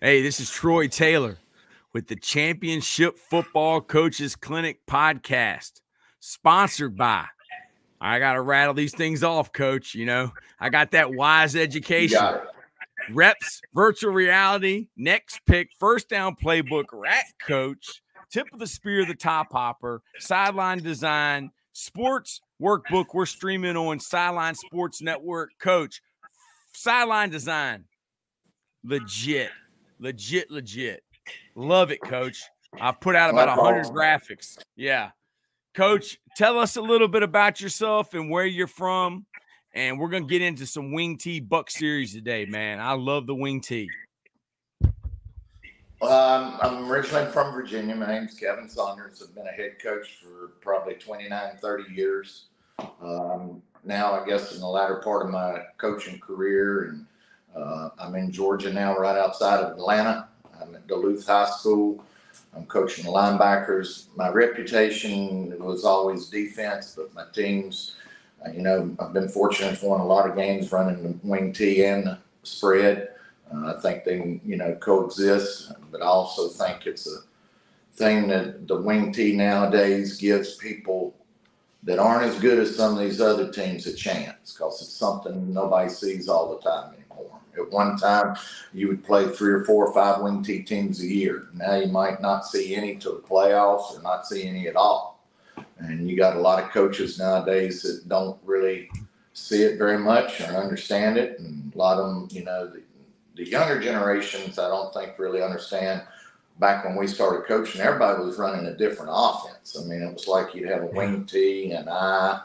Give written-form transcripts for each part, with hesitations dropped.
Hey, this is Troy Taylor with the Championship Football Coaches Clinic Podcast, sponsored by, I got to rattle these things off, Coach, you know, I got that Wise education, reps, virtual reality, next pick, first down playbook, rat coach, tip of the spear, the top hopper, sideline design, sports workbook. We're streaming on Sideline Sports Network. Coach, sideline design, legit. Love it, Coach. I've put out about 100 graphics. Yeah. Coach, tell us a little bit about yourself and where you're from, and we're going to get into some Wing T Buck series today, man. I love the Wing T. I'm originally from Virginia. My name's Kevin Saunders. I've been a head coach for probably 29, 30 years. Now, I guess, in the latter part of my coaching career, and I'm in Georgia now, right outside of Atlanta. I'm at Duluth High School. I'm coaching linebackers. My reputation was always defense, but my teams, you know, I've been fortunate to win a lot of games running the wing T and the spread. I think they, you know, coexist, but I also think it's a thing that the wing T nowadays gives people that aren't as good as some of these other teams a chance, because it's something nobody sees all the time anymore. At one time, you would play 3 or 4 or 5 wing T teams a year. Now you might not see any to the playoffs or not see any at all. And you got a lot of coaches nowadays that don't really see it very much or understand it. And a lot of them, you know, the younger generations, I don't think really understand. Back when we started coaching, everybody was running a different offense. I mean, it was like you'd have a wing T, an I,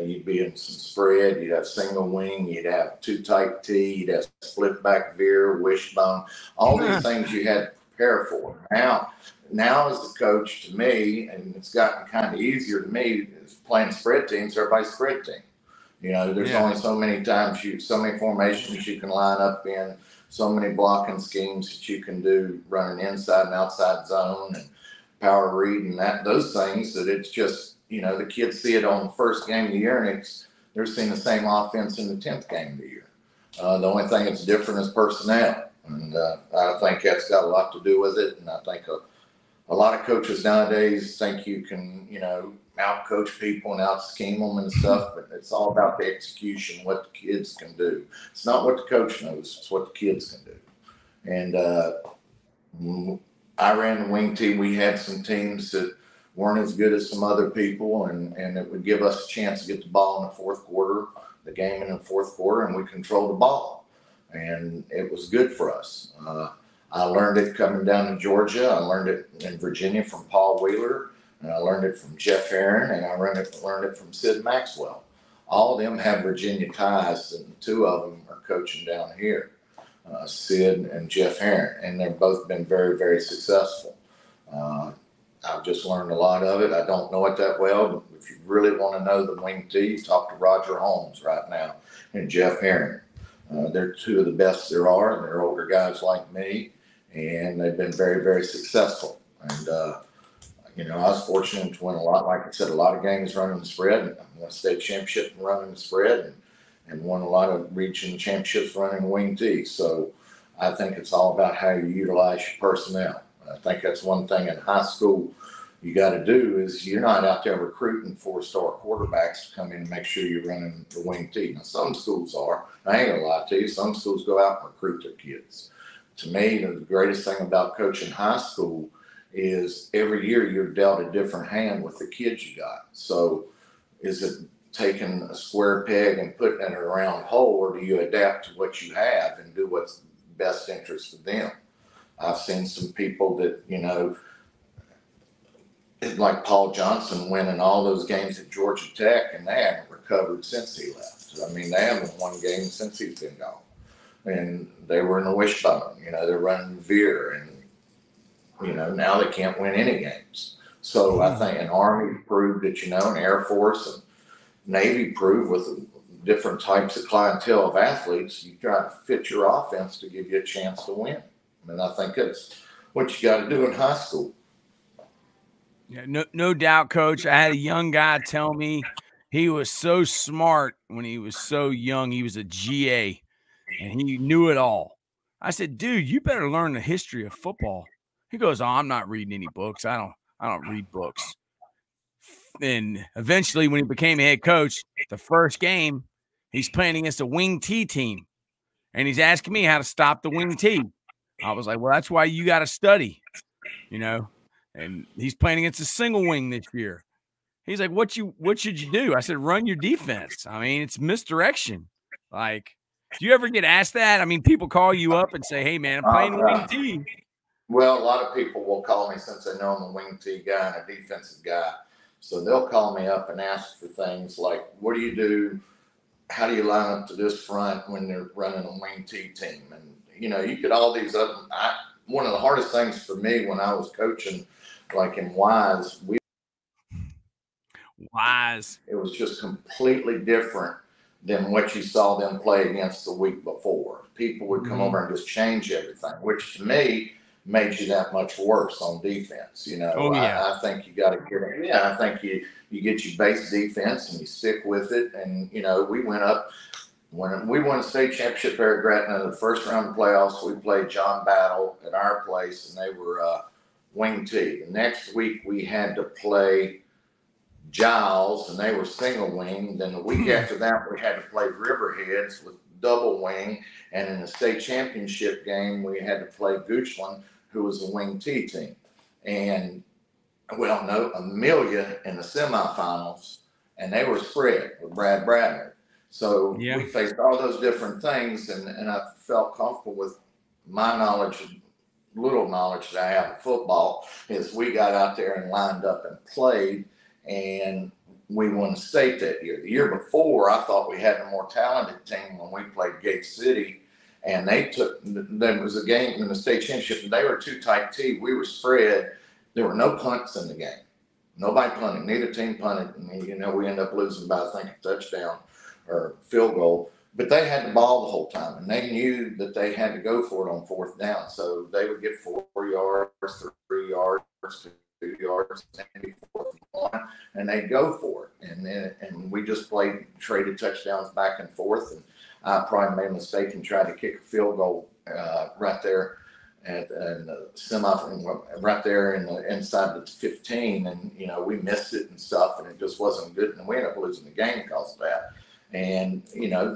you'd be in some spread, you'd have single wing, you'd have two tight T, you'd have split back veer, wishbone, all these things you had to prepare for. Now as a coach, to me, and it's gotten kind of easier to me, is playing spread teams, everybody's spread team. You know, there's only so many times so many formations you can line up in, so many blocking schemes that you can do running inside and outside zone and power read and those things, that it's just, you know, the kids see it on the first game of the year and they're seeing the same offense in the 10th game of the year. The only thing that's different is personnel. And I think that's got a lot to do with it. And I think a lot of coaches nowadays think you can, you know, out coach people and out scheme them and stuff, but it's all about the execution, what the kids can do. It's not what the coach knows, it's what the kids can do. And I ran the wing team. We had some teams that weren't as good as some other people, and it would give us a chance to get the ball in the fourth quarter, the game in the fourth quarter, and we controlled the ball. And it was good for us. I learned it coming down to Georgia. I learned it in Virginia from Paul Wheeler. And I learned it from Jeff Heron, and I learned it from Sid Maxwell. All of them have Virginia ties, and two of them are coaching down here, Sid and Jeff Heron, and they've both been very, very successful. I've just learned a lot of it. I don't know it that well, but if you really want to know the wing T, talk to Roger Holmes right now and Jeff Heron. They're two of the best there are, and they're older guys like me, and they've been very, very successful. And you know, I was fortunate to win a lot, like I said, a lot of games running the spread, and I won a state championship running the spread, and won a lot of region championships running wing T. So I think it's all about how you utilize your personnel. I think that's one thing in high school you got to do, is you're not out there recruiting 4-star quarterbacks to come in and make sure you're running the wing T. Now, some schools are. I ain't going to lie to you. Some schools go out and recruit their kids. To me, the greatest thing about coaching high school is every year you're dealt a different hand with the kids you got. So is it taking a square peg and putting it in a round hole, or do you adapt to what you have and do what's best interest for them? I've seen some people that, you know, like Paul Johnson winning all those games at Georgia Tech, and they haven't recovered since he left. I mean, they haven't won games since he's been gone. And they were in the wishbone, you know, they're running veer, and you know, now they can't win any games. So I think an Army proved that, you know, an Air Force and Navy proved with different types of clientele of athletes, you try to fit your offense to give you a chance to win. And I think that's what you got to do in high school. Yeah, no doubt, Coach. I had a young guy tell me he was so smart when he was so young. He was a GA, and he knew it all. I said, dude, you better learn the history of football. He goes, oh, I'm not reading any books. I don't read books. And eventually when he became head coach, the first game, he's playing against a wing T team. And he's asking me how to stop the wing T. I was like, well, that's why you got to study, you know. And he's playing against a single wing this year. He's like, what should you do? I said, run your defense. I mean, it's misdirection. Like, do you ever get asked that? I mean, people call you up and say, hey, man, I'm playing wing T. Well, a lot of people will call me since they know I'm a wing T guy and a defensive guy. So they'll call me up and ask for things like, what do you do? How do you line up to this front when they're running a wing T team? And, you know, you could all these other – one of the hardest things for me when I was coaching, like in Wise, it was just completely different than what you saw them play against the week before. People would come over and just change everything, which to me made you that much worse on defense. You know, I think you got to get it. Yeah, I think you get your base defense and you stick with it. And, you know, we went up when we won a state championship. Eric Gratton in the first round of playoffs, we played John Battle at our place, and they were wing T. The next week we had to play Giles, and they were single wing. Then the week after that, we had to play Riverheads with double wing. And in the state championship game, we had to play Goochland, who was a wing T team. And we don't know, Amelia in the semifinals, and they were spread with Brad Bradner. So we faced all those different things, and I felt comfortable with my knowledge, little knowledge that I have of football, is we got out there and lined up and played. And we won the state that year. The year before, I thought we had a more talented team when we played Gate City, and they took. There was a game in the state championship, and they were two tight T. We were spread. There were no punts in the game. Nobody punted. Neither team punted. And, you know, we ended up losing by, I think, a touchdown or field goal. But they had the ball the whole time, and they knew that they had to go for it on fourth down. So they would get 4 yards, 3 yards, 2 yards, and they go for it, and we just played, traded touchdowns back and forth, and I probably made a mistake and tried to kick a field goal right there at the right there in the inside the 15, and you know we missed it and stuff, and it just wasn't good, and we ended up losing the game because of that. And you know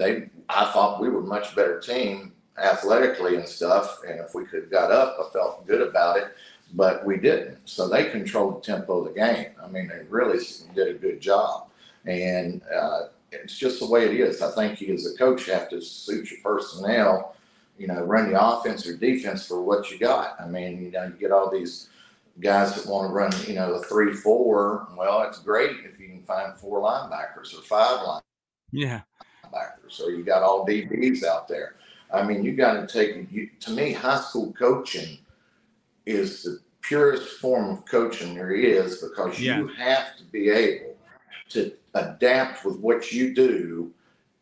I thought we were a much better team athletically and stuff, and if we could have got up, I felt good about it. But we didn't. So they controlled the tempo of the game. I mean, they really did a good job. And it's just the way it is. I think you as a coach have to suit your personnel, you know, run your offense or defense for what you got. I mean, you know, you get all these guys that want to run, you know, a 3-4. Well, it's great if you can find 4 linebackers or 5 linebackers. Yeah. So you got all DBs out there. I mean, you got to take, to me, high school coaching is the purest form of coaching there is, because you have to be able to adapt with what you do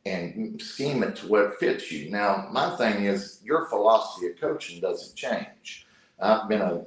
and scheme it to what fits you. Now, my thing is your philosophy of coaching doesn't change. I've been I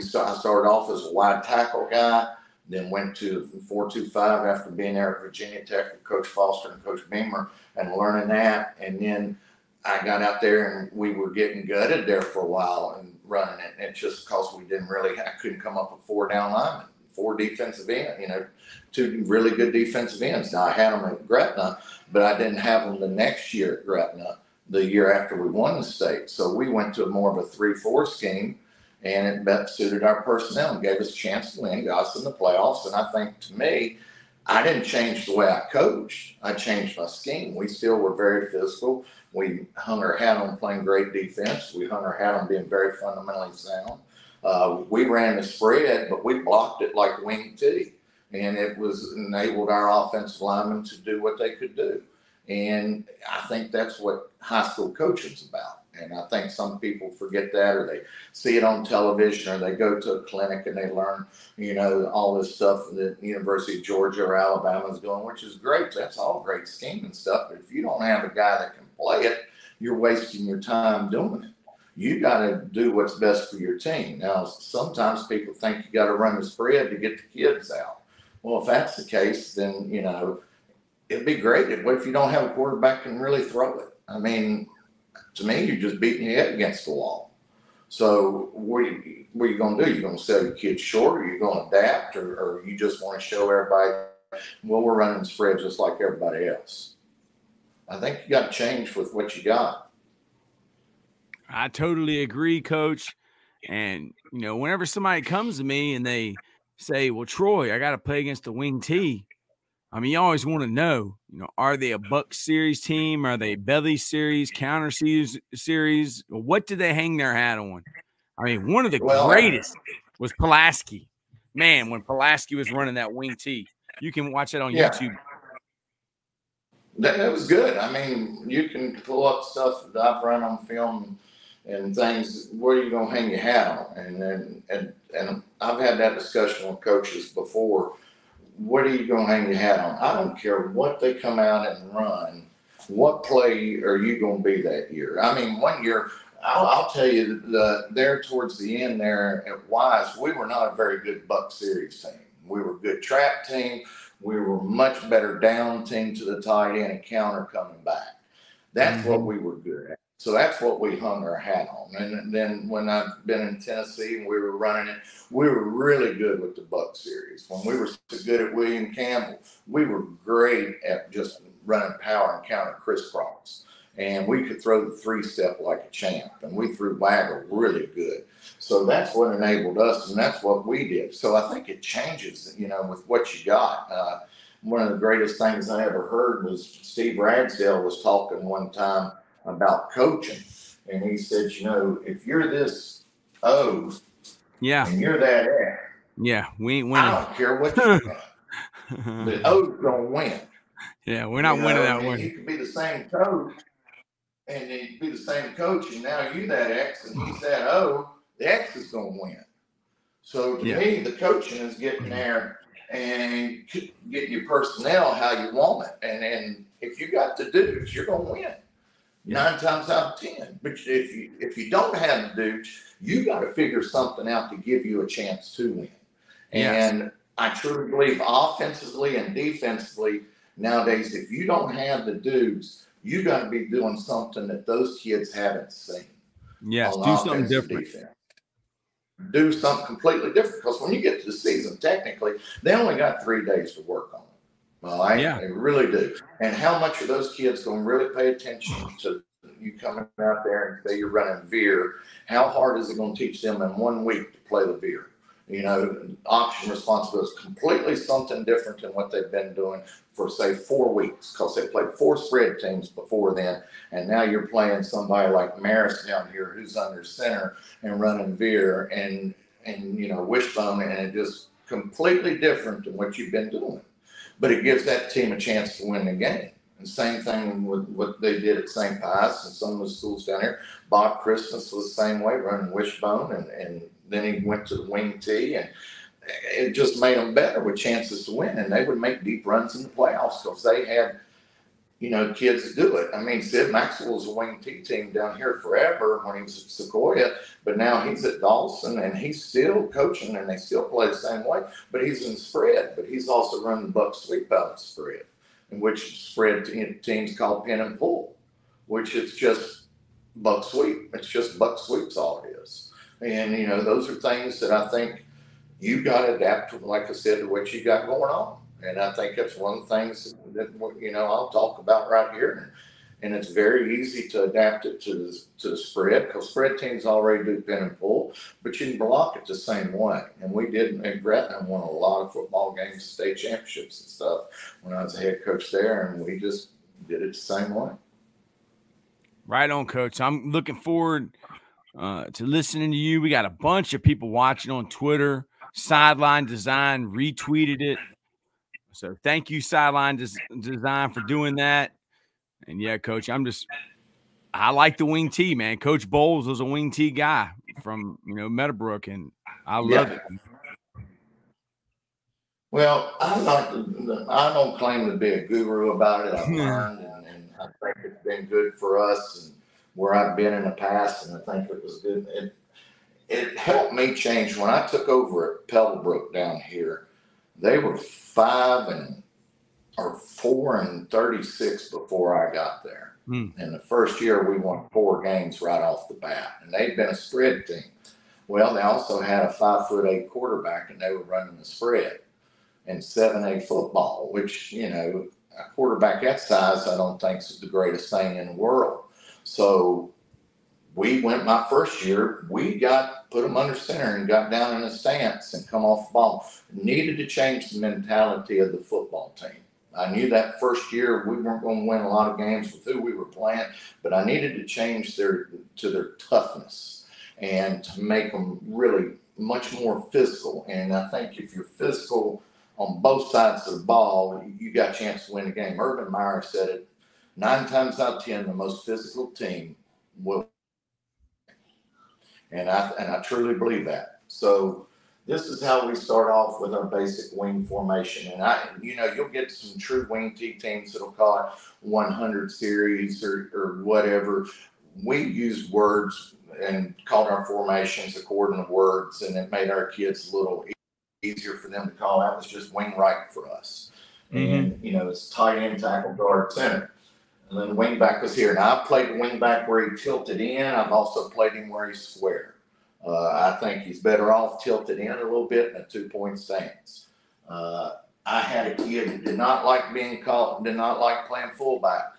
started off as a wide tackle guy, then went to 4-2-5 after being there at Virginia Tech with Coach Foster and Coach Beamer and learning that. And then I got out there and we were getting gutted there for a while and running it. And it's just because we didn't really, I couldn't come up with 4 down linemen, 4 defensive ends, you know, 2 really good defensive ends. Now I had them at Gretna, but I didn't have them the next year at Gretna, the year after we won the state. So we went to more of a 3-4 scheme, and it best suited our personnel and gave us a chance to win, got us in the playoffs. And I think to me, I didn't change the way I coached. I changed my scheme. We still were very physical. We hung our hat on playing great defense. We hung our hat on being very fundamentally sound. We ran the spread, but we blocked it like wing T. And it was enabled our offensive linemen to do what they could do. And I think that's what high school coaching is about. And I think some people forget that, or they see it on television, or they go to a clinic and they learn, you know, all this stuff that the University of Georgia or Alabama is doing, which is great. That's all great scheme and stuff. But if you don't have a guy that can play it, you're wasting your time doing it. You got to do what's best for your team. Now, sometimes people think you got to run the spread to get the kids out. Well, if that's the case, then, you know, it'd be great. What if you don't have a quarterback and really throw it? I mean, To me, you're just beating your head against the wall. So what are you going to do? You're going to sell your kids short, or you're going to adapt, or you just want to show everybody, well, we're running spreads just like everybody else. I think you got to change with what you got. I totally agree, Coach. And, you know, whenever somebody comes to me and they say, well, Troy, I got to play against the wing tee. I mean, you always want to know, you know, are they a Buck Series team? Are they Belly Series, Counter Series? What do they hang their hat on? I mean, one of the greatest was Pulaski. Man, when Pulaski was running that wing tee, you can watch it on YouTube. That was good. I mean, you can pull up stuff that I've run on film and things. Where are you going to hang your hat on? And I've had that discussion with coaches before. What are you going to hang your hat on? I don't care what they come out and run. What play are you going to be that year? I mean, one year, I'll tell you, there towards the end there at Wise, we were not a very good Buck Series team. We were a good trap team. We were much better down team to the tight end and counter coming back. That's what we were good at. So that's what we hung our hat on. And then when I've been in Tennessee and we were running it, we were really good with the Buck Series. When we were so good at William Campbell, we were great at just running power and counter crisscross. And we could throw the three-step like a champ. And we threw waggle really good. So that's what enabled us, and that's what we did. So I think it changes, you know, with what you got. One of the greatest things I ever heard was Steve Ragsdale was talking one time about coaching, and he said, you know, if you're this O, and you're that F, we ain't winning. I don't care what you run. The O's gonna win. Yeah, we're not winning that one. You could be the same coach, and you could be the same coach, and now you that X, and he's that O. The X is gonna win. So to me, the coaching is getting there and getting your personnel how you want it, and if you got the dudes, you're gonna win. 9 times out of 10. But if you don't have the dudes, you got to figure something out to give you a chance to win. And I truly believe offensively and defensively nowadays, if you don't have the dudes, you got to be doing something that those kids haven't seen. Yes, do something different. Defense. Do something completely different, because when you get to the season, technically, they only got 3 days to work on. They really do. And how much are those kids going to really pay attention to you coming out there and say you're running veer? How hard is it going to teach them in 1 week to play the veer? You know, option responsibility is completely something different than what they've been doing for, say, 4 weeks, because they played 4 spread teams before then, and now you're playing somebody like Maris down here who's under center and running veer and you know, wishbone, and it just completely different than what you've been doing. But it gives that team a chance to win the game. And same thing with what they did at St. Pius and some of the schools down here. Bob Christmas was the same way, running wishbone, and then he went to the wing tee, and it just made them better with chances to win. And they would make deep runs in the playoffs because they had, you know, kids to do it. I mean, Sid Maxwell was a wing tee team down here forever when he was at Sequoia, but now he's at Dawson, and he's still coaching, and they still play the same way, but he's in spread, but he's also running the Buck sweep out of spread, in which spread teams call pin and pull, which it's just Buck sweep. It's just Buck sweeps all it is. And, you know, those are things that I think you got to adapt to, like I said, to what you got going on. And I think that's one of the things that, you know, I'll talk about right here. And it's very easy to adapt it to the spread, because spread teams already do pin and pull, but you can block it the same way. And we did at Gretna, won a lot of football games, state championships and stuff when I was a head coach there, and we just did it the same way. Right on, Coach. I'm looking forward to listening to you. We got a bunch of people watching on Twitter. Sideline Design retweeted it. So thank you, Sideline Design, for doing that. And, yeah, Coach, I like the wing tee, man. Coach Bowles was a wing tee guy from, you know, Meadowbrook, and I love it. Well, I don't claim to be a guru about it. I've learned, and I think it's been good for us and where I've been in the past, and I think it was good. It helped me change. When I took over at Pebblebrook down here, they were 5-4-36 before I got there. And the first year we won 4 games right off the bat, and they'd been a spread team. Well, they also had a 5'8" quarterback, and they were running the spread and 7A football, which, you know, a quarterback that size, I don't think is the greatest thing in the world. So we went my first year, we got put them under center and got down in a stance and come off the ball. Needed to change the mentality of the football team. I knew that first year we weren't going to win a lot of games with who we were playing, but I needed to change their toughness and to make them really much more physical. And I think if you're physical on both sides of the ball, you got a chance to win a game. Urban Meyer said it, 9 times out of 10, the most physical team will. And I truly believe that. So this is how we start off with our basic wing formation. And you'll get some true wing T teams that'll call it 100 series or whatever. We use words and called our formations according to words, and it made our kids a little easier for them to call. That was just wing right for us. Mm-hmm. And, you know, it's tight end, tackle, guard, center. And then the wing back was here. And I've played the wing back where he tilted in. I've also played him where he's square. I think he's better off tilted in a little bit in a two-point stance. I had a kid that did not like being called, did not like playing fullback.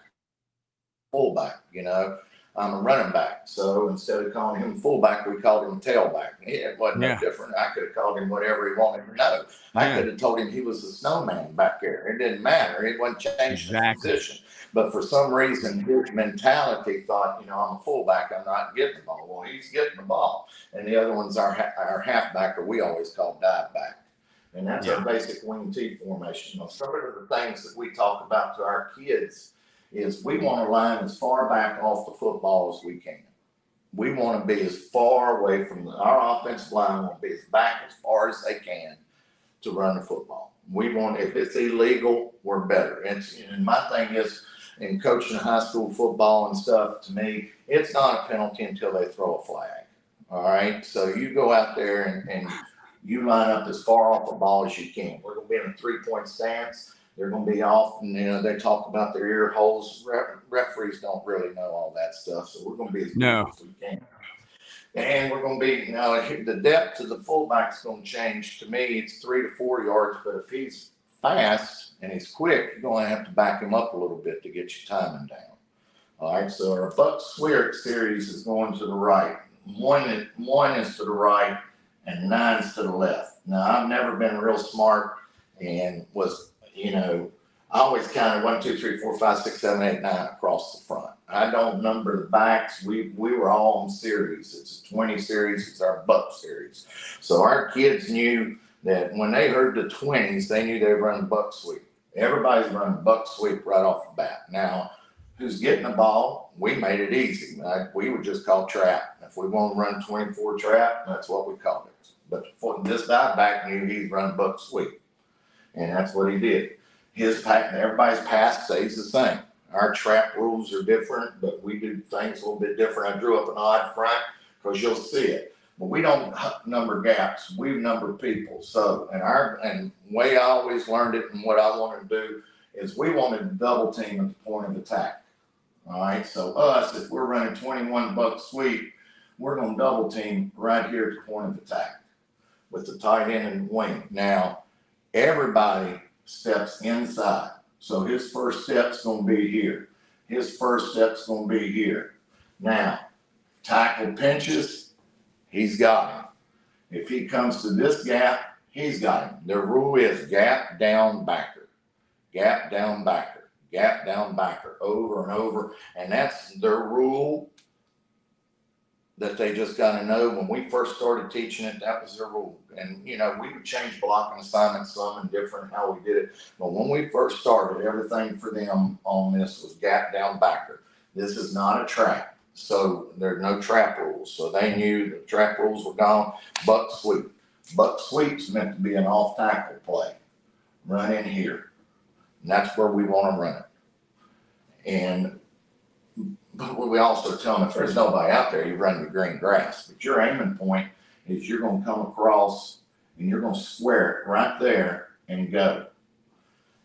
You know, I'm a running back. So instead of calling him fullback, we called him tailback. It wasn't no different. I could have called him whatever he wanted to know. I could have told him he was a snowman back there. It didn't matter. It wasn't changing the position. But for some reason, his mentality thought, you know, I'm a fullback. I'm not getting the ball. Well, he's getting the ball. And the other one's our halfback, or we always call dive back. And that's our basic wing T formation. Well, some of the things that we talk about to our kids is we want to line as far back off the football as we can. We want to be as far away from our offensive line, want to be as back as far as they can to run the football. We want, if it's illegal, we're better. And my thing is, in coaching high school football and stuff, to me, it's not a penalty until they throw a flag. All right? So you go out there and you line up as far off the ball as you can. We're going to be in a three-point stance. They're going to be off, and, you know, they talk about their ear holes. Referees don't really know all that stuff, so we're going to be as good as we can. And we're going to be, you know, the depth of the fullback is going to change. To me, it's 3 to 4 yards, but if he's fast and he's quick, you're going to have to back him up a little bit to get your timing down. All right, so our Buck Swerick series is going to the right. One is to the right, and 9 is to the left. Now, I've never been real smart and was, you know, I always counted 1, 2, 3, 4, 5, 6, 7, 8, 9 across the front. I don't number the backs. We were all in series. It's a 20 series. It's our Buck series. So our kids knew that when they heard the 20s, they knew they were running buck sweep. Everybody's running buck sweep right off the bat. Now, who's getting the ball? We made it easy. Like, we would just call trap. If we want to run 24 trap, that's what we called it. But this dive back knew he'd run buck sweep, and that's what he did. His pass, everybody's pass stays the same. Our trap rules are different, but we do things a little bit different. I drew up an odd front because you'll see it. But we don't number gaps. We number people. So, and the way I always learned it and what I wanted to do is we wanted to double team at the point of attack. All right? So us, if we're running 21 buck sweep, we're going to double team right here at the point of attack with the tight end and wing. Now, everybody steps inside. So his first step's going to be here. His first step's going to be here. Now, tackle pinches, he's got him. If he comes to this gap, he's got him. The rule is gap down backer, gap down backer, gap down backer, over and over. And that's their rule that they just got to know. When we first started teaching it, that was their rule. And, you know, we would change blocking assignments some and different how we did it. But when we first started, everything for them on this was gap down backer. This is not a trap. So there are no trap rules. So they knew the trap rules were gone. Buck sweep. Buck sweep's meant to be an off tackle play. Run in here. And that's where we want to run it. But we also tell them if there's nobody out there, you run the green grass. But your aiming point is you're going to come across and you're going to square it right there and go.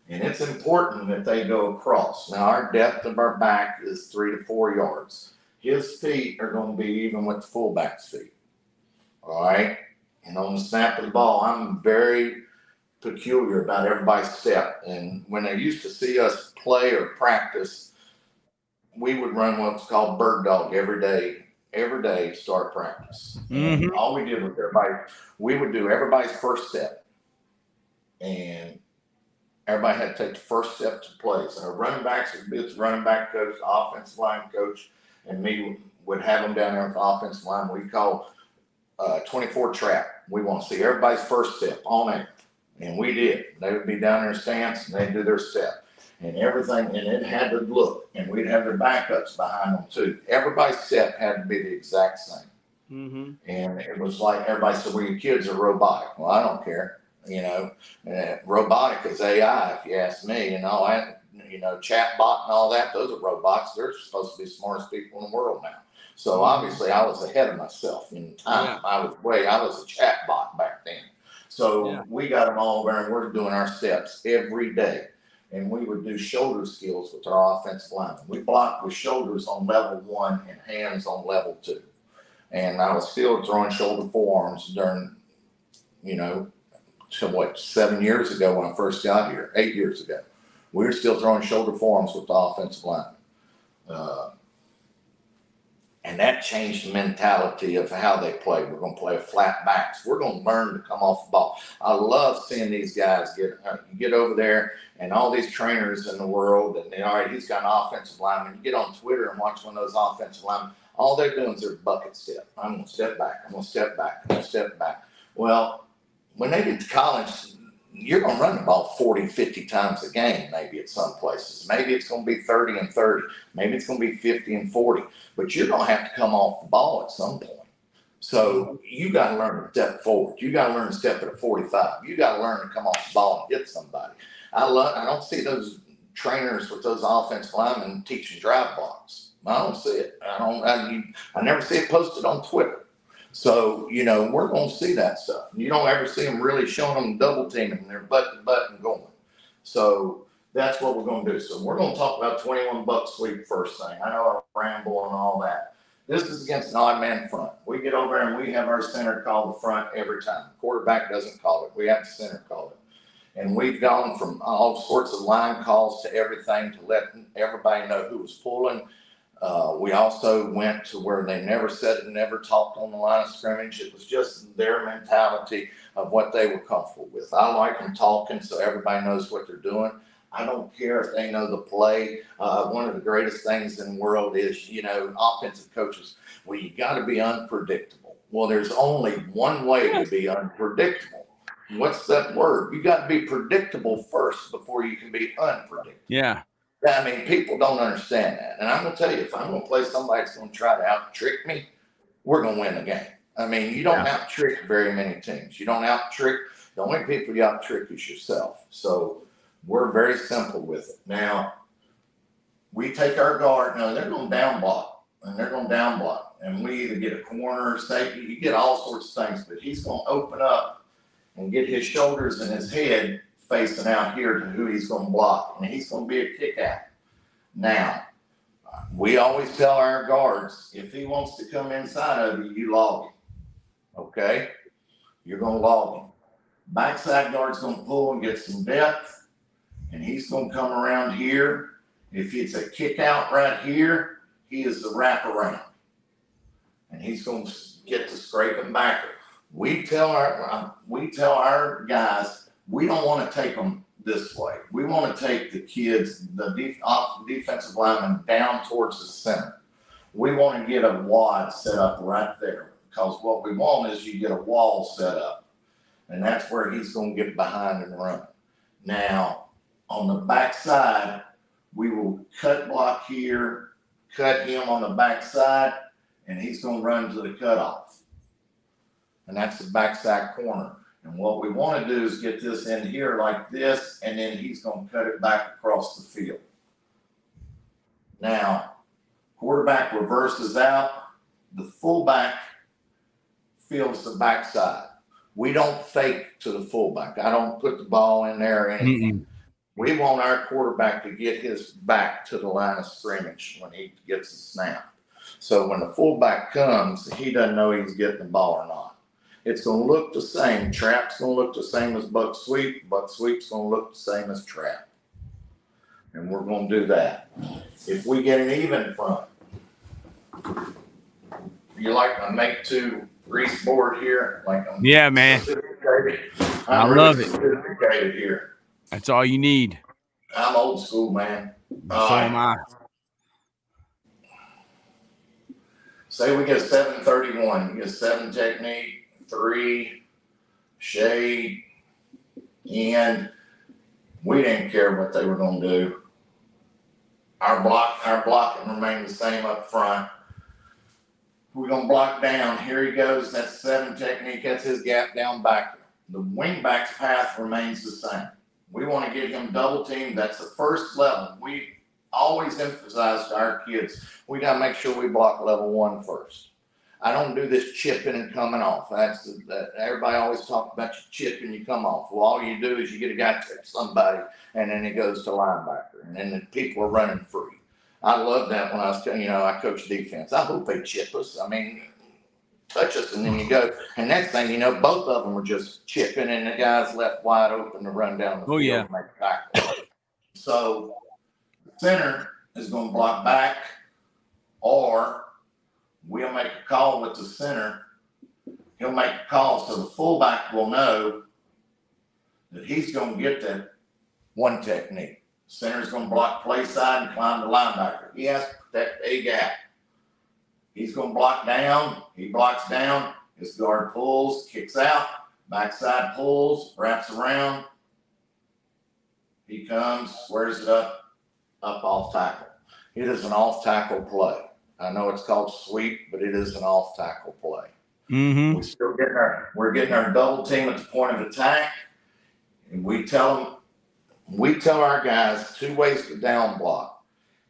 And it's important that they go across. Now, our depth of our back is 3 to 4 yards. His feet are going to be even with the fullback's feet. All right? And on the snap of the ball, I'm very peculiar about everybody's step. And when they used to see us play or practice, we would run what's called bird dog every day, start practice. Mm-hmm. All we did was we would do everybody's first step. And everybody had to take the first step to play. So our running backs would be the running back coach, offensive line coach, and me would have them down there with the offensive line. We call 24 trap. We want to see everybody's first step on it. And we did. They would be down in their stance, and they'd do their step. And everything, and it had to look. And we'd have their backups behind them, too. Everybody's step had to be the exact same. Mm-hmm. And it was like everybody said, well, your kids are robotic. Well, I don't care. You know, robotic is AI, if you ask me, and all that, you know, chatbot and all that. Those are robots. They're supposed to be the smartest people in the world now. So obviously I was ahead of myself in time. Yeah. I was a chatbot back then. So we got them all over, and we're doing our steps every day. And we would do shoulder skills with our offensive linemen. We blocked with shoulders on level 1 and hands on level 2. And I was still throwing shoulder forearms during, you know, to what, 7 years ago when I first got here, 8 years ago. We were still throwing shoulder forearms with the offensive line. And that changed the mentality of how they play. We're going to play a flat backs. We're going to learn to come off the ball. I love seeing these guys get over there, and all these trainers in the world, and all right, he's got an offensive lineman. You get on Twitter and watch one of those offensive linemen. All they're doing is their bucket step. I'm going to step back. I'm going to step back. I'm going to step back. Well, when they get to college, you're going to run the ball 40, 50 times a game, maybe at some places. Maybe it's going to be 30 and 30. Maybe it's going to be 50 and 40. But you're going to have to come off the ball at some point. So you got to learn to step forward. You got to learn to step at a 45. You got to learn to come off the ball and get somebody. I don't see those trainers with those offensive linemen teaching drive blocks. I don't see it. I never see it posted on Twitter. So, you know, we're going to see that stuff. You don't ever see them really showing them double teaming and they're butt to butt and going. So that's what we're going to do. So we're going to talk about 21 buck sweep first thing. I know I ramble and all that. This is against an odd man front. We get over and we have our center call the front every time. The quarterback doesn't call it. We have the center call it. And we've gone from all sorts of line calls to everything to let everybody know who was pulling. We also went to where they never said and never talked on the line of scrimmage. It was just their mentality of what they were comfortable with. I like them talking so everybody knows what they're doing. I don't care if they know the play. One of the greatest things in the world is, you know, offensive coaches, well, you got to be unpredictable. Well, there's only one way to be unpredictable. What's that word? You got to be predictable first before you can be unpredictable. Yeah. I mean, people don't understand that. And I'm going to tell you, if I'm going to play somebody that's going to try to out-trick me, we're going to win the game. I mean, you don't out-trick very many teams. You don't out-trick. The only people you out-trick is yourself. So we're very simple with it. Now, we take our guard. Now, they're going to down block, and they're going to down block. And we either get a corner, safety. You get all sorts of things. But he's going to open up and get his shoulders and his head facing out here to who he's going to block, and he's going to be a kick out. Now, we always tell our guards, if he wants to come inside of you, you log him. Okay? You're going to log him. Backside guard's going to pull and get some depth, and he's going to come around here. If it's a kick out right here, he is the wraparound, and he's going to get to scrape him back. We tell our guys, we don't want to take them this way. We want to take the kids, the defensive linemen, down towards the center. We want to get a wad set up right there, because what we want is you get a wall set up, and that's where he's going to get behind and run. Now, on the backside, we will cut block here, cut him on the backside, and he's going to run to the cutoff, and that's the backside corner. And what we want to do is get this in here like this, and then he's going to cut it back across the field. Now, quarterback reverses out. The fullback feels the backside. We don't fake to the fullback. I don't put the ball in there or anything. Mm-hmm. We want our quarterback to get his back to the line of scrimmage when he gets the snap. So when the fullback comes, he doesn't know he's getting the ball or not. It's going to look the same. Trap's going to look the same as buck sweep. Buck sweep's going to look the same as trap. And we're going to do that. If we get an even front, you like my make two grease board here? Like I'm I love it. Here. That's all you need. I'm old school, man. So am I. Say we get 731. You get 7 technique, 3, shade, and we didn't care what they were going to do. Our blocking remained the same up front. We're going to block down. Here he goes. That's 7 technique. That's his gap down back. The wing back's path remains the same. We want to get him double teamed. That's the first level. We always emphasize to our kids, we got to make sure we block level one first. I don't do this chipping and coming off. Everybody always talks about you chip and you come off. Well, all you do is you get a guy to touch somebody, and then it goes to linebacker, and then people are running free. I love that when I was, I coach defense. I hope they chip us. I mean, touch us, and then you go. And next thing you know, both of them were just chipping, and the guy's left wide open to run down the field and make a tackle. So the center is going to block back, or we'll make a call with the center. He'll make a call so the fullback will know that he's going to get that one technique. The center's going to block play side and climb the linebacker. He has to protect a gap. He's going to block down. He blocks down. His guard pulls, kicks out, backside pulls, wraps around. He comes, squares it up off tackle. It is an off tackle play. I know it's called sweep, but it is an off-tackle play. Mm-hmm. We're getting our double team at the point of attack, and we tell our guys two ways to down block.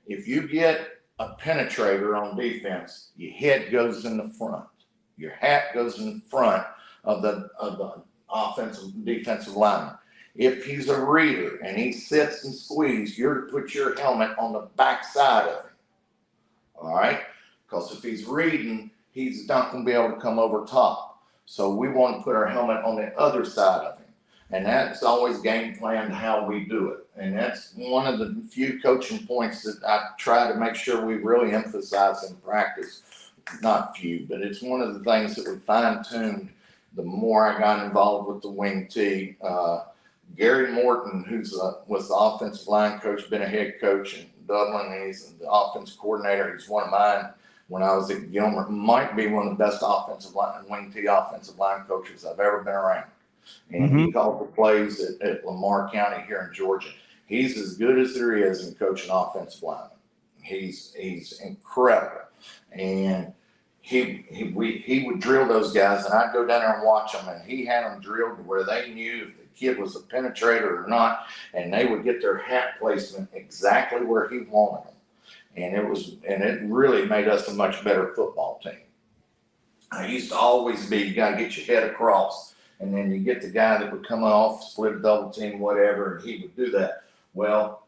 If you get a penetrator on defense, your head goes in the front, your hat goes in front of the offensive defensive lineman. If he's a reader and he sits and squeezes, you're to put your helmet on the back side of him. All right, because if he's reading, he's not going to be able to come over top. So we want to put our helmet on the other side of him. And that's always game planned how we do it. And that's one of the few coaching points that I try to make sure we really emphasize in practice. Not few, but it's one of the things that we fine-tuned the more I got involved with the wing tee. Gary Morton, was the offensive line coach, been a head coach in Dublin. He's the offense coordinator. He's one of mine when I was at Gilmer. Might be one of the best offensive line wing tee offensive line coaches I've ever been around. And he called the plays at Lamar County here in Georgia. He's as good as there is in coaching offensive linemen. He's incredible, and he would drill those guys, and I'd go down there and watch them, and he had them drilled to where they knew if the kid was a penetrator or not, and they would get their hat placement exactly where he wanted them. And it really made us a much better football team. I used to always be, you got to get your head across, and then you get the guy that would come off, split a double team, whatever, and he would do that. Well,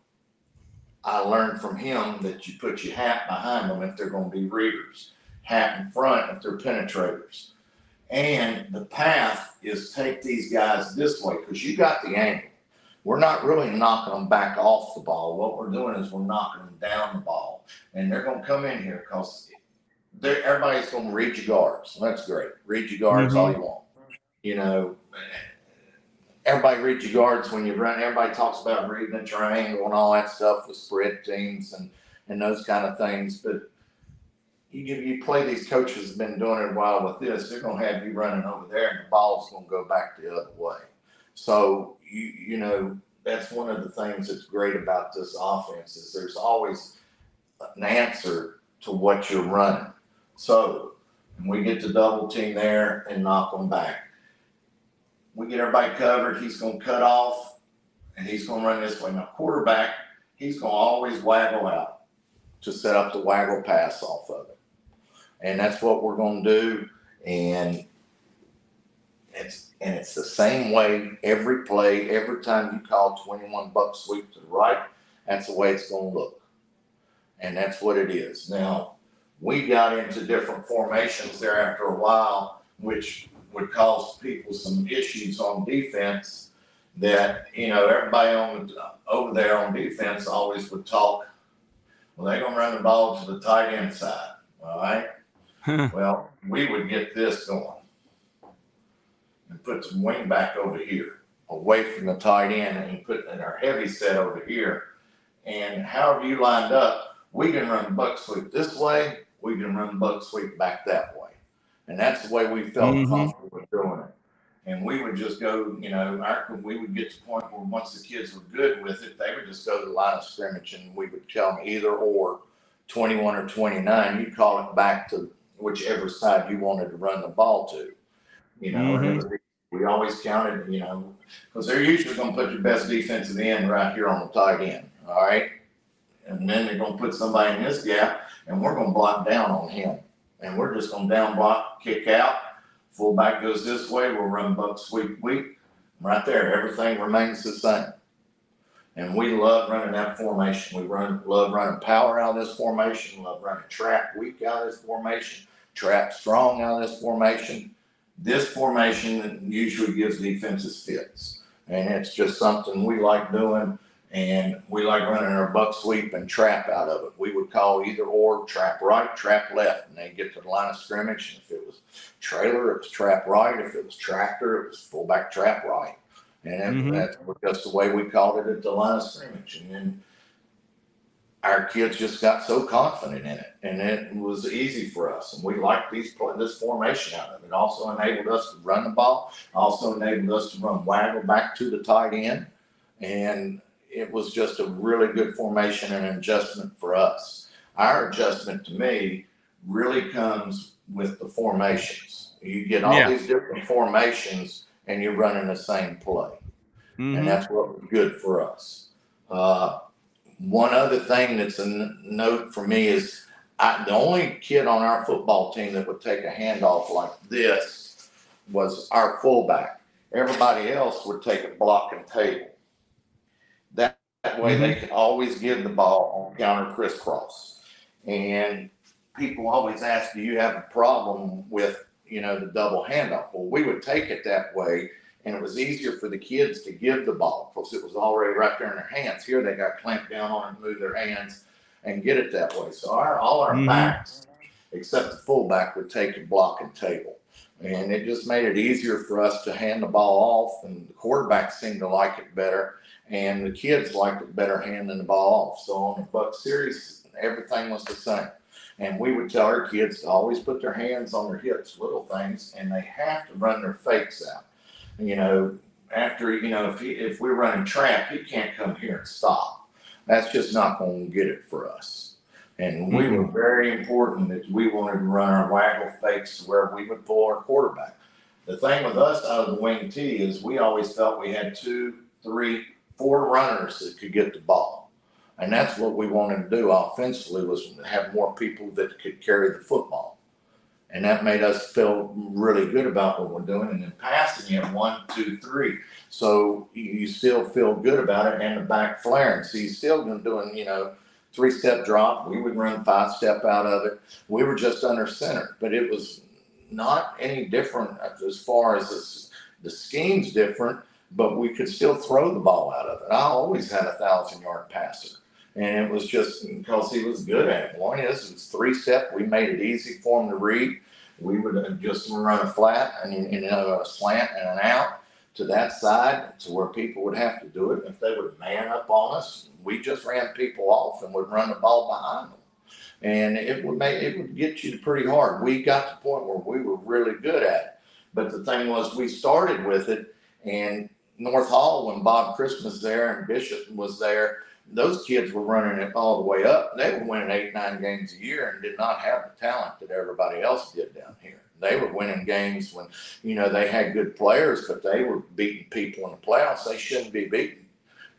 I learned from him that you put your hat behind them if they're going to be readers, hat in front if they're penetrators. And the path is take these guys this way because you got the angle. We're not really knocking them back off the ball. What we're doing is we're knocking them down the ball. And they're going to come in here because everybody's going to read your guards. That's great. Read your guards all you want. Everybody reads your guards when you run. Everybody talks about reading a triangle and all that stuff with spread teams and those kind of things. But you play these coaches have been doing it a while with this, they're going to have you running over there and the ball's going to go back the other way. So, that's one of the things that's great about this offense is there's always an answer to what you're running. So we get to double team there and knock them back. We get everybody covered. He's going to cut off and he's going to run this way. Now quarterback, he's going to always waggle out to set up the waggle pass off of it. And that's what we're going to do. And And it's the same way every play, every time you call 21 buck sweep to the right, that's the way it's going to look. And that's what it is. Now, we got into different formations there after a while, which would cause people some issues on defense that, you know, everybody over there on defense always would talk, well, they're going to run the ball to the tight end side, all right? Well, we would get this going and put some wing back over here, away from the tight end, and put in our heavy set over here. And however you lined up, we can run buck sweep this way, we can run buck sweep back that way. And that's the way we felt comfortable with doing it. And we would just go, you know, we would get to the point where once the kids were good with it, they would just go to the line of scrimmage and we would tell them either or, 21 or 29, you call it back to whichever side you wanted to run the ball to. You know, we always counted, you know, because they're usually going to put your best defensive end right here on the tight end, all right? And then they're going to put somebody in this gap, and we're going to block down on him. And we're just going to down block, kick out, fullback goes this way, we'll run buck sweep week. Right there, everything remains the same. And we love running that formation. We love running power out of this formation, love running trap weak out of this formation, trap strong out of this formation. This formation usually gives defenses fits, and it's just something we like doing, and we like running our buck sweep and trap out of it. We would call either or, trap right, trap left, and they get to the line of scrimmage, and if it was trailer, it was trap right. If it was tractor, it was fullback trap right. And that's just the way we called it at the line of scrimmage. And then our kids just got so confident in it, and it was easy for us. And we liked this formation out of it. It also enabled us to run the ball, also enabled us to run waggle back to the tight end. And it was just a really good formation and an adjustment for us. Our adjustment to me really comes with the formations. You get all these different formations and you're running the same play. And that's what was good for us. One other thing that's a note for me is the only kid on our football team that would take a handoff like this was our fullback. Everybody else would take a block and table. That way they could always give the ball on counter crisscross. And people always ask, do you have a problem with, you know, the double handoff? Well, we would take it that way. And it was easier for the kids to give the ball because it was already right there in their hands. Here they got clamped down on and moved their hands and get it that way. So all our backs, except the fullback, would take the block and table. And it just made it easier for us to hand the ball off. And the quarterback seemed to like it better. And the kids liked it better handing the ball off. So on the Buck series, everything was the same. And we would tell our kids to always put their hands on their hips, little things, and they have to run their fakes out. You know, after, you know, if we're running trap, he can't come here and stop. That's just not going to get it for us. And we were very important that we wanted to run our waggle fakes where we would pull our quarterback. The thing with us out of the wing tee is we always felt we had 2, 3, 4 runners that could get the ball. And that's what we wanted to do offensively, was have more people that could carry the football. And that made us feel really good about what we're doing. And then passing it 1, 2, 3. So you still feel good about it, and the back flaring. So you still been doing, you know, 3-step drop. We would run 5-step out of it. We were just under center, but it was not any different as far as the scheme's different, but we could still throw the ball out of it. I always had a 1,000-yard passer. And it was just because he was good at it. One is, it was 3-step. We made it easy for him to read. We would just run a flat and a slant and an out to that side to where people would have to do it. If they would man up on us, we just ran people off and would run the ball behind them. And it would get you pretty hard. We got to the point where we were really good at it. But the thing was, we started with it. And North Hall, when Bob Christmas there and Bishop was there, those kids were running it all the way up. They were winning 8, 9 games a year and did not have the talent that everybody else did down here. They were winning games when, you know, they had good players, but they were beating people in the playoffs they shouldn't be beating.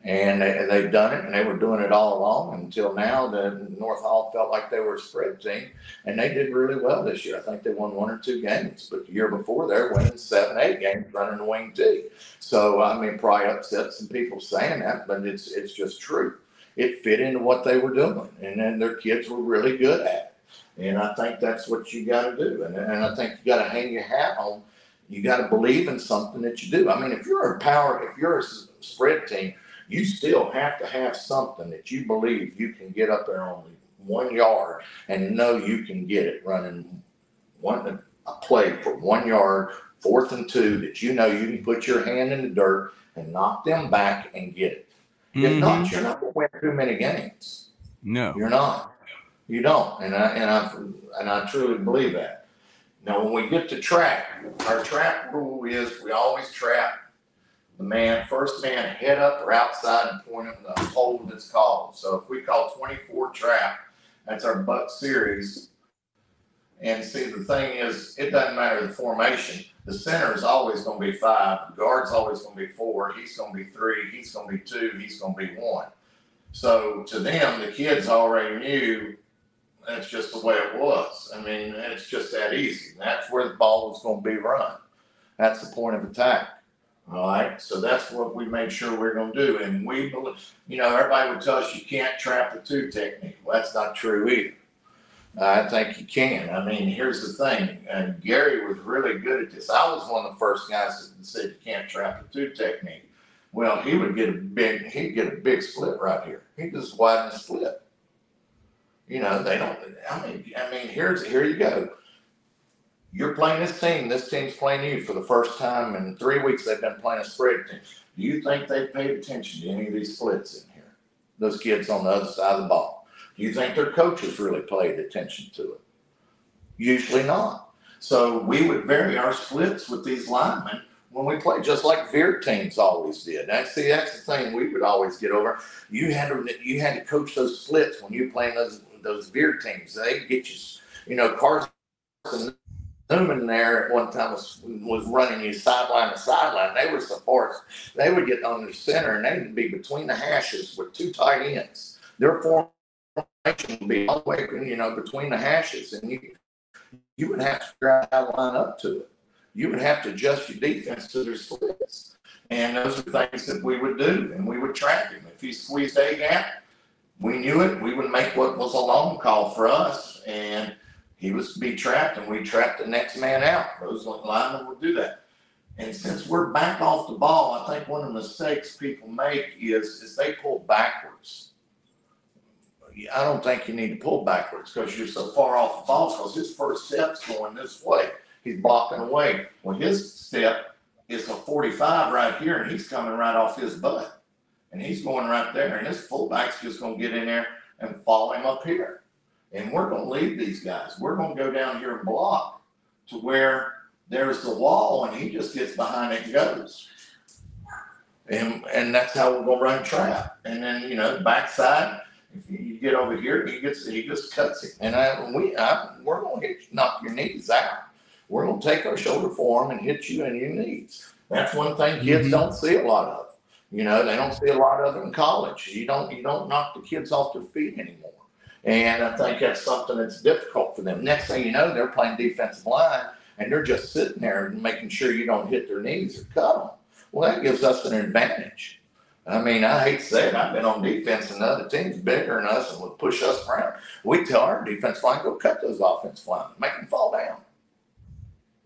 And they've done it, and they were doing it all along until now. The North Hall felt like they were a spread team, and they did really well this year. I think they won 1 or 2 games, but the year before they were winning 7, 8 games running the wing tee. So, I mean, probably upset some people saying that, but it's just true. It fit into what they were doing, and then their kids were really good at it. And I think that's what you got to do, and I think you got to hang your hat on. You got to believe in something that you do. I mean, if you're a spread team, you still have to have something that you believe you can get up there on 1 yard and know you can get it running a play for 1 yard, 4th and 2, that you know you can put your hand in the dirt and knock them back and get it. Mm-hmm. If not, you're not going to win too many games. No, you're not. You don't. And I truly believe that. Now, when we get to trap, our trap rule is we always trap the man, first man head up or outside and point him to the hole that's called. So if we call 24 trap, that's our buck series. And see, the thing is, it doesn't matter the formation. The center is always going to be 5. The guard's always going to be 4. He's going to be 3. He's going to be 2. He's going to be 1. So to them, the kids already knew that's just the way it was. I mean, it's just that easy. That's where the ball was going to be run. That's the point of attack. All right, so that's what we make sure we're going to do. And we believe, you know, everybody would tell us you can't trap the 2 technique. Well, that's not true either. I think you can. I mean, here's the thing. And Gary was really good at this. I was one of the first guys that said you can't trap the 2 technique. Well, he would get a big split right here. He just widened the split. You know, they don't. I mean, here you go. You're playing this team. This team's playing you for the first time in 3 weeks. They've been playing a spread team. Do you think they've paid attention to any of these splits in here? Those kids on the other side of the ball. Do you think their coaches really paid attention to it? Usually not. So we would vary our splits with these linemen when we play, just like Veer teams always did. That's the thing we would always get over. You had to coach those splits when you playing those Veer teams. They get you, you know, Carson Newman there at one time was running you sideline to sideline. They were supports. They would get on the center, and they would be between the hashes with 2 tight ends. Their formation would be all the way, you know, between the hashes, and you would have to figure out how to line up to it. You would have to adjust your defense to their splits. And those are things that we would do, and we would track him. If he squeezed a gap, we knew it. We would make what was a long call for us, and he was to be trapped, and we trapped the next man out. Those linemen would do that. And since we're back off the ball, I think one of the mistakes people make is they pull backwards. I don't think you need to pull backwards because you're so far off the ball because his first step's going this way. He's blocking away. Well, his step is a 45 right here, and he's coming right off his butt. And he's going right there, and his fullback's just going to get in there and follow him up here. And we're going to leave these guys. We're going to go down here and block to where there's the wall, and he just gets behind it and goes. And that's how we're going to run trap. And then, you know, backside, if you get over here, he just cuts it. And we're going to knock your knees out. We're going to take our shoulder forearm and hit you in your knees. That's one thing kids don't see a lot of. You know, they don't see a lot of it in college. You don't knock the kids off their feet anymore. And I think that's something that's difficult for them. Next thing you know, they're playing defensive line, and they're just sitting there and making sure you don't hit their knees or cut them. Well, that gives us an advantage. I mean, I hate to say it. I've been on defense, and the other team's bigger than us and would push us around. We tell our defensive line, go cut those offensive linemen, make them fall down.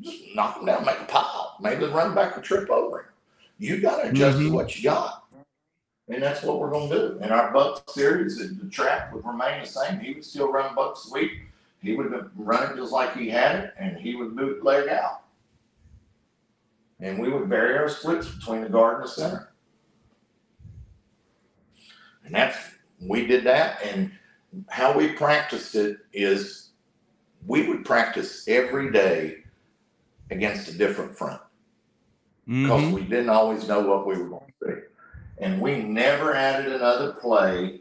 Just knock them down, make a pile. Maybe the running back will trip over him. You got to adjust to what you got. And that's what we're going to do. In our buck series, the trap would remain the same. He would still run buck sweep. He would run it just like he had it, and he would bootleg out. And we would vary our splits between the guard and the center. And we did that. And how we practiced it is we would practice every day against a different front because we didn't always know what we were going to do. And we never added another play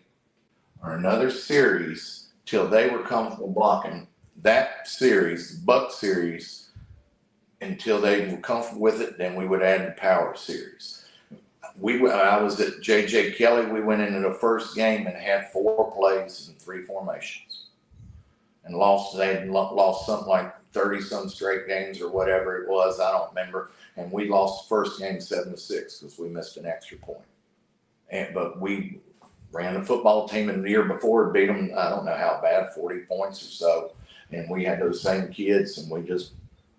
or another series till they were comfortable blocking that series, buck series, until they were comfortable with it. Then we would add the power series. I was at J.J. Kelly. We went into the first game and had 4 plays in 3 formations and lost. They had lost something like 30-some straight games or whatever it was. I don't remember. And we lost the first game 7-6 because we missed an extra point. But we ran the football team in the year before, beat them, I don't know how bad, 40 points or so. And we had those same kids, and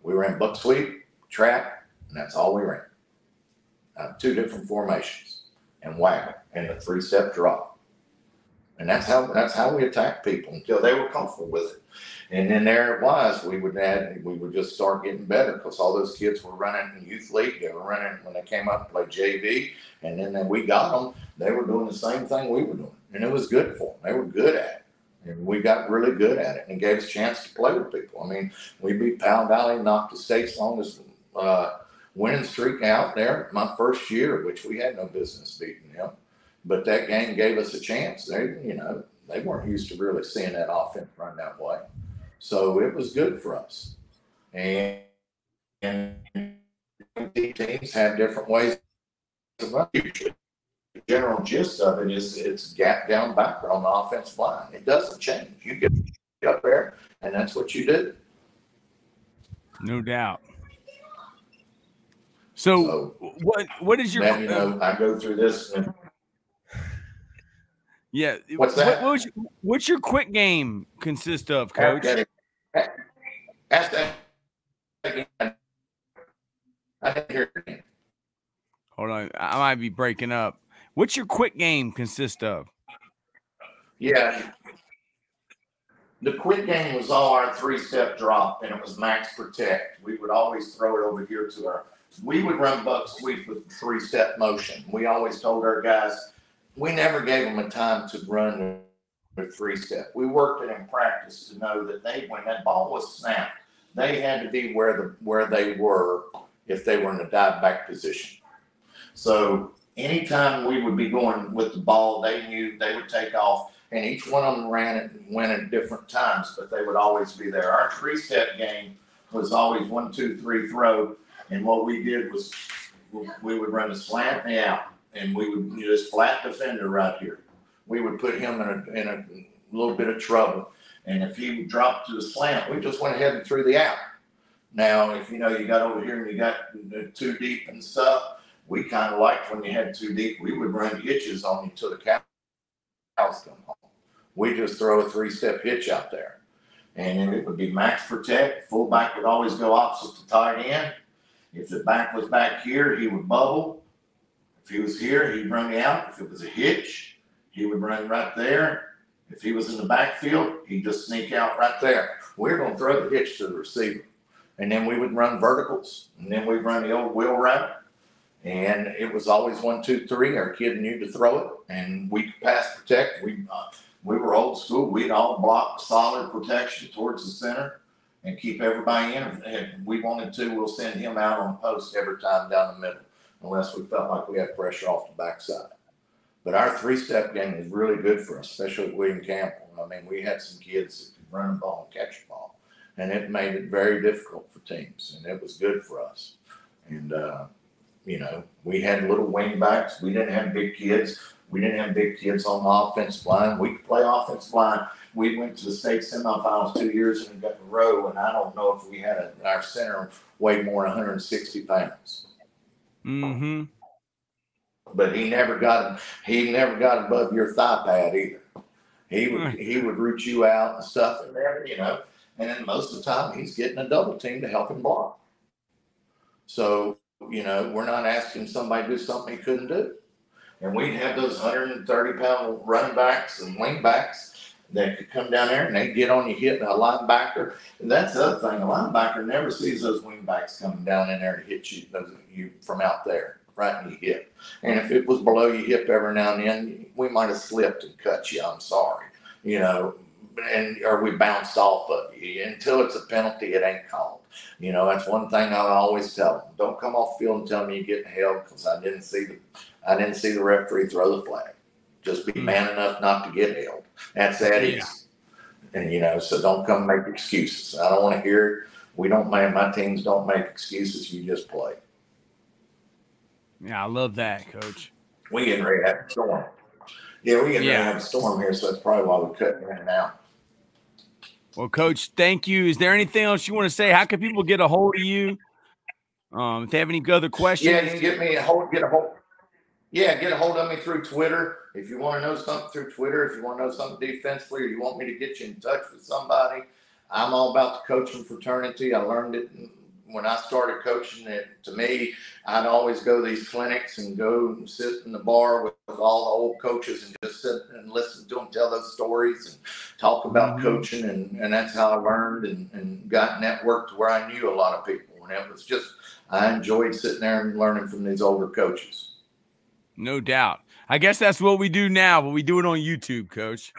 we ran buck sweep, trap, and that's all we ran. 2 different formations and whack and a 3-step drop. And that's how we attacked people until they were comfortable with it. And then there it was, we would just start getting better because all those kids were running in youth league. They were running when they came up and played JV. And then we got them. They were doing the same thing we were doing. And it was good for them. They were good at it. And we got really good at it and gave us a chance to play with people. I mean, we beat Powell Valley, knocked the state's longest winning streak out there my first year, which we had no business beating them. But that game gave us a chance. They weren't used to really seeing that offense run that way. So it was good for us. And the teams have different ways of running. The general gist of it is it's gap down backer on the offensive line. It doesn't change. You get up there, and that's what you do. No doubt. So what is your? I go through this. And, yeah. What's that? What's your quick game consist of, Coach? I didn't hear it. Hold on, I might be breaking up. What's your quick game consist of? Yeah. The quick game was all our 3-step drop, and it was max protect. We would always throw it over here to our. We would run buck sweep with 3-step motion. We always told our guys, we never gave them a time to run the 3-step. We worked it in practice to know that when that ball was snapped, they had to be where they were if they were in a dive back position. So anytime we would be going with the ball, they knew they would take off. And each one of them ran it and went at different times, but they would always be there. Our 3-step game was always 1, 2, 3 throw. And what we did was we would run a slant and out, and we would just flat defender right here. We would put him in a little bit of trouble. And if he dropped to the slant, we just went ahead and threw the out. Now, if you got over here and you got too deep and stuff, we kind of liked when you had too deep. We would run hitches on you till the cows come home. We just throw a 3-step hitch out there. And it would be max protect. Fullback would always go opposite the tight end. If the back was back here, he would bubble. If he was here, he'd run me out. If it was a hitch, he would run right there. If he was in the backfield, he'd just sneak out right there. We're going to throw the hitch to the receiver. And then we would run verticals. And then we'd run the old wheel route. And it was always 1, 2, 3. Our kid knew to throw it. And we could pass protect. We were old school. We'd all block solid protection towards the center and keep everybody in. If we wanted to, we'll send him out on post every time down the middle, unless we felt like we had pressure off the backside. But our 3-step game is really good for us, especially with William Campbell. I mean, we had some kids that could run the ball and catch the ball, and it made it very difficult for teams, and it was good for us. And, we had little wing backs. We didn't have big kids. We didn't have big kids on the offensive line. We could play offensive line. We went to the state semifinals 2 years in a row, and I don't know if we had our center weighed more than 160 pounds. Mm-hmm. But he never got above your thigh pad either. He would root you out and stuff and everything. And then most of the time he's getting a double team to help him block. So, we're not asking somebody to do something he couldn't do. And we'd have those 130-pound running backs and wing backs that could come down there and they get on your hip. And a linebacker, and that's the other thing. A linebacker never sees those wingbacks coming down in there to hit you from out there, right in your hip. And if it was below your hip every now and then, we might have slipped and cut you. I'm sorry, or we bounced off of you. Until it's a penalty, it ain't called. That's one thing I always tell them. Don't come off field and tell me you're getting held because I didn't see the referee throw the flag. Just be man enough not to get held. That's that easy. And, so don't come make excuses. I don't want to hear it. My teams don't make excuses. You just play. Yeah, I love that, Coach. We getting ready to have a storm. Yeah, we getting ready to have a storm here, so that's probably why we're cutting right now. Well, Coach, thank you. Is there anything else you want to say? How can people get a hold of you? If they have any other questions? Yeah, you can get a hold of me through Twitter. If you want to know something through Twitter, if you want to know something defensively, or you want me to get you in touch with somebody, I'm all about the coaching fraternity. I learned it when I started coaching. It to me, I'd always go to these clinics and go and sit in the bar with all the old coaches and just sit and listen to them tell those stories and talk about coaching. And that's how I learned and got networked where I knew a lot of people. And it was just, I enjoyed sitting there and learning from these older coaches. No doubt. I guess that's what we do now, but we do it on YouTube, Coach,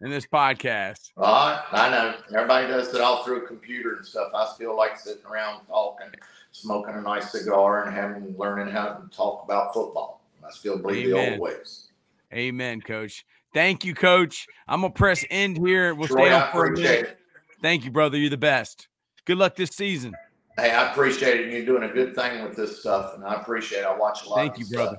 in this podcast. I know. Everybody does it all through a computer and stuff. I still like sitting around talking, smoking a nice cigar, and learning how to talk about football. I still believe the old ways. Amen, Coach. Thank you, Coach. I'm going to press end here. We'll stay on for a minute. Thank you, brother. You're the best. Good luck this season. Hey, I appreciate it. You're doing a good thing with this stuff, and I appreciate it. I watch a lot of stuff. Thank you, brother.